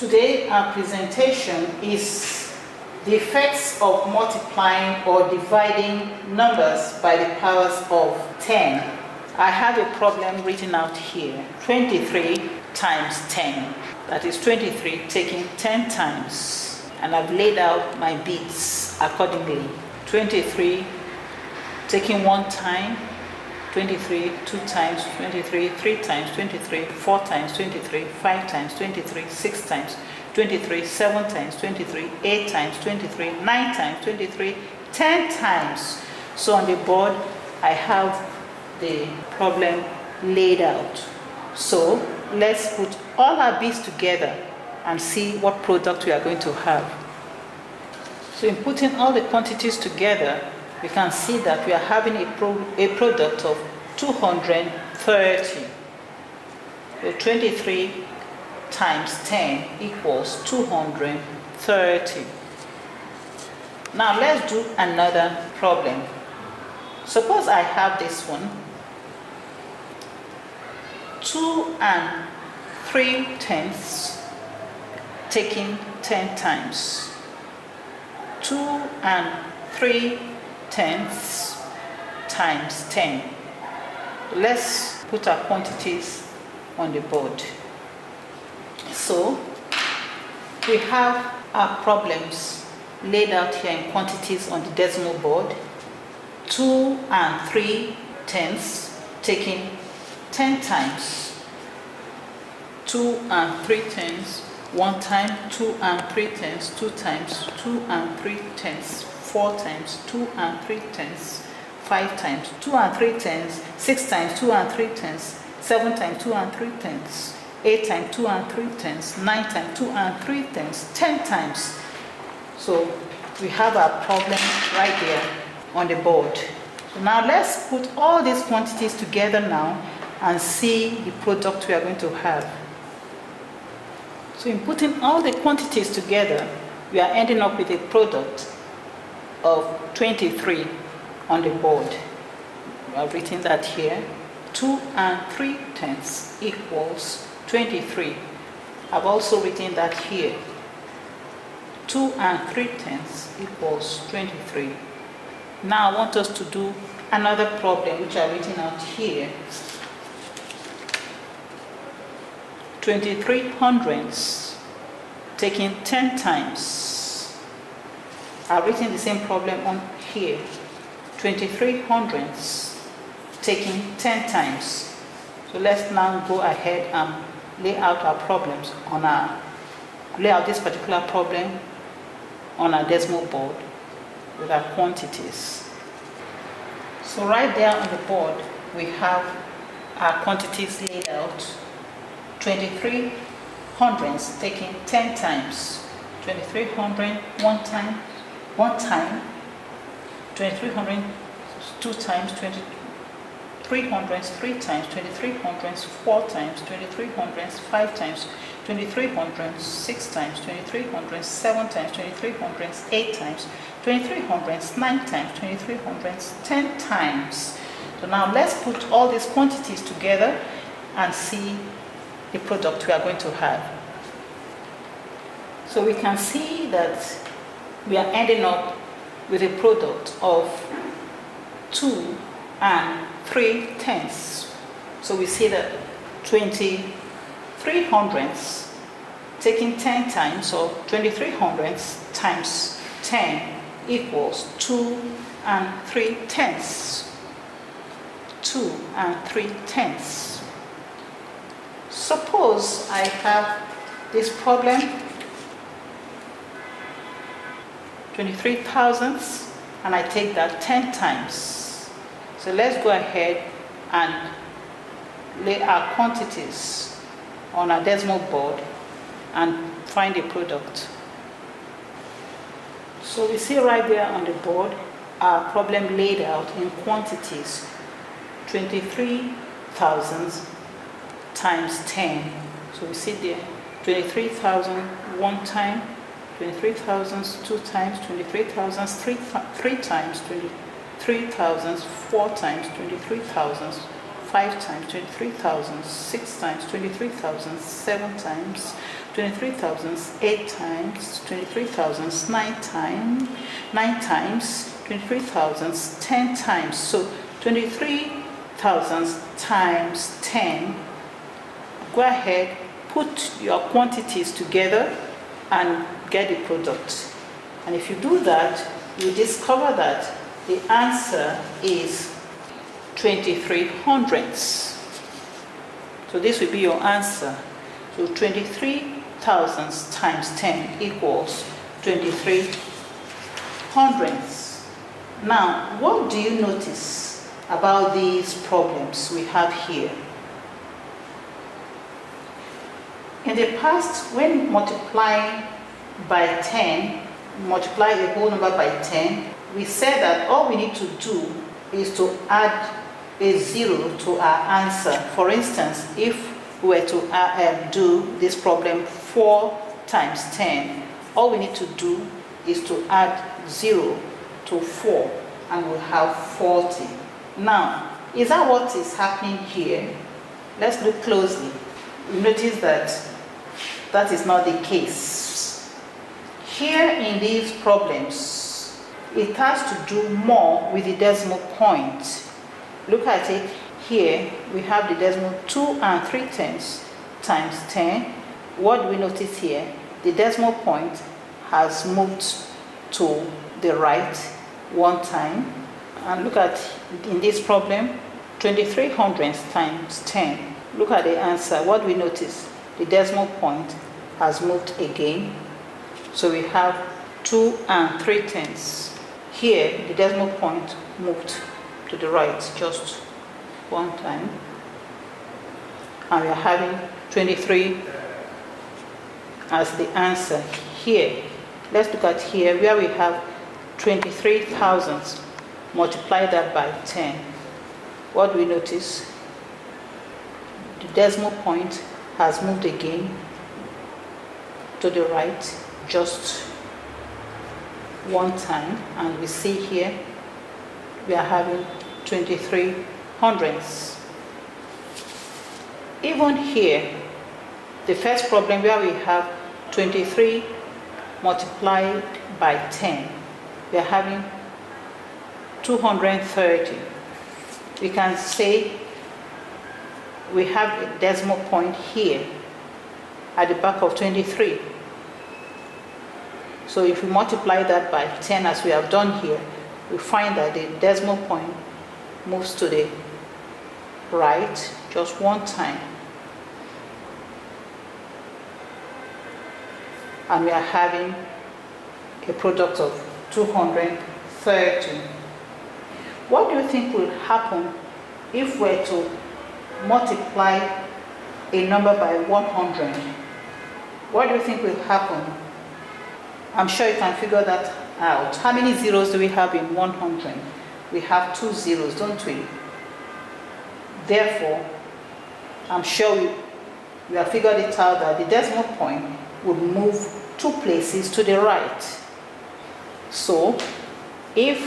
Today our presentation is the effects of multiplying or dividing numbers by the powers of 10. I have a problem written out here. 23 times 10. That is 23 taken 10 times. And I've laid out my bits accordingly. 23 taking 1 time. 23, 2 times, 23, 3 times, 23, 4 times, 23, 5 times, 23, 6 times, 23, 7 times, 23, 8 times, 23, 9 times, 23, 10 times. So on the board, I have the problem laid out. So let's put all our bits together and see what product we are going to have. So in putting all the quantities together, we can see that we are having a product of 230. So 23 times 10 equals 230. Now let's do another problem. Suppose I have this one. 2 3/10 taken 10 times. 2 3/10 times 10. Let's put our quantities on the board. So we have our problems laid out here in quantities on the decimal board. 2 3/10 taken 10 times. 2 3/10, 1 time, 2 3/10, 2 times, 2 3/10. 4 times, 2 3/10, 5 times, 2 3/10, 6 times, 2 3/10, 7 times, 2 3/10, 8 times, 2 3/10, 9 times, 2 3/10, 10 times. So we have our problem right there on the board. So now let's put all these quantities together now and see the product we are going to have. So in putting all the quantities together, we are ending up with a product of 23 on the board. I've written that here. 2 3/10 equals 23. I've also written that here. 2 3/10 equals 23. Now I want us to do another problem which I've written out here. 23 1/100 taken 10 times. I've written the same problem on here. 23 1/100 taken 10 times. So let's now go ahead and lay out our problems on our, lay out this particular problem on our decimal board with our quantities. So right there on the board, we have our quantities laid out. 23 1/100 taken 10 times. 23 1/100, 1 time. 1 time, 23 1/100, 2 times, 23 1/100, 3 times, 23 1/100, 4 times, 23 1/100, 5 times, 23 1/100, 6 times, 23 1/100, 7 times, 23 1/100, 8 times, 23 1/100, 9 times, 23 1/100, 10 times. So now let's put all these quantities together and see the product we are going to have. So we can see that we are ending up with a product of 2 3/10. So we see that 23 1/100 taking 10 times, or 23 1/100 times 10 equals 2 3/10. 2 3/10. Suppose I have this problem. 23 1/1000, and I take that 10 times. So let's go ahead and lay our quantities on our decimal board and find a product. So we see right there on the board our problem laid out in quantities. 23 1/1000 times 10. So we see there 23 1/1000 one time, 23 1/1000 2 times, 23 1/1000 3 times, 23 1/1000 4 times, 23 1/1000 5 times 23,000, 6 times 23,000, 7 times 23,000, 8 times 23,000, 9 times 23,000, 10 times. So 23,000 times 10. Go ahead, put your quantities together and get the product. And if you do that, you discover that the answer is 23 hundredths. So this will be your answer. So 23,000 times 10 equals 23 hundredths. Now, what do you notice about these problems we have here? In the past, when multiplying by 10, multiply a whole number by 10, we said that all we need to do is to add a zero to our answer. For instance, if we were to do this problem 4 times 10, all we need to do is to add 0 to 4 and we'll have 40. Now, is that what is happening here? Let's look closely. You notice that that is not the case. Here in these problems, it has to do more with the decimal point. Look at it here. We have the decimal 2 3/10 times 10. What do we notice here? The decimal point has moved to the right one time. And look at in this problem, 23 hundredths times 10. Look at the answer. What do we notice? The decimal point has moved again. So we have 2 3/10. Here, the decimal point moved to the right just one time. And we are having 23 as the answer here. Let's look at here where we have 23,000. Multiply that by 10. What do we notice? The decimal point has moved again to the right just one time, and we see here we are having 23 hundredths. Even here, the first problem where we have 23 multiplied by 10, we are having 230. We can say we have a decimal point here at the back of 23. So if we multiply that by 10 as we have done here, we find that the decimal point moves to the right just one time. And we are having a product of 230. What do you think will happen if we're to multiply a number by 100? What do you think will happen? I'm sure you can figure that out. How many zeros do we have in 100? We have 2 zeros, don't we? Therefore, I'm sure we have figured it out that the decimal point would move 2 places to the right. So, if,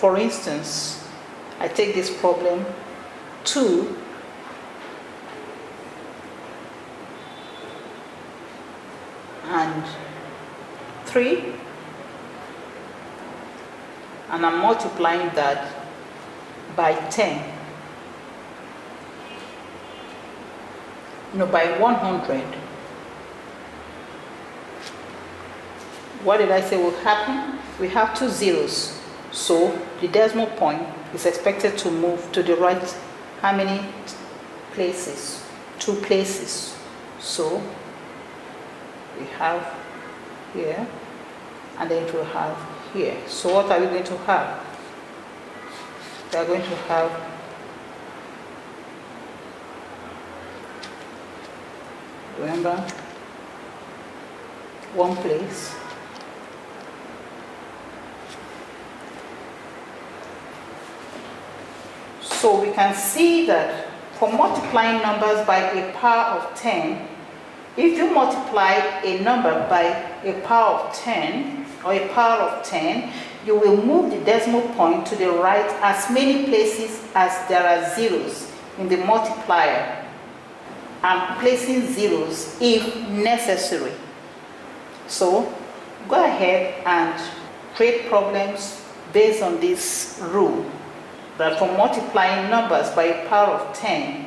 for instance, I take this problem 2 and 3, and I'm multiplying that by 10, no, by 100. What did I say will happen? We have 2 zeros, so the decimal point is expected to move to the right. How many places? 2 places. So we have here, and then it will have here. So what are we going to have? We are going to have 1 place, 1 place. So we can see that for multiplying numbers by a power of 10, if you multiply a number by a power of 10 or a power of 10, you will move the decimal point to the right as many places as there are zeros in the multiplier and placing zeros if necessary. So go ahead and create problems based on this rule, that for multiplying numbers by a power of 10,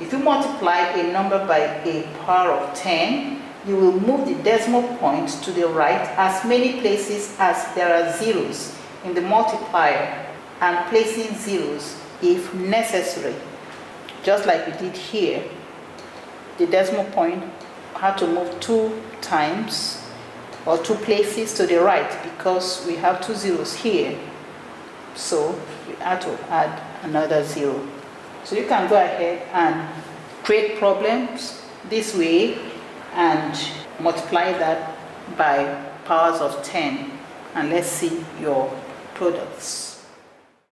if you multiply a number by a power of 10, you will move the decimal point to the right as many places as there are zeros in the multiplier and placing zeros if necessary, just like we did here. The decimal point had to move 2 times or 2 places to the right because we have 2 zeros here, so we had to add another zero. So you can go ahead and create problems this way and multiply that by powers of 10, and let's see your products.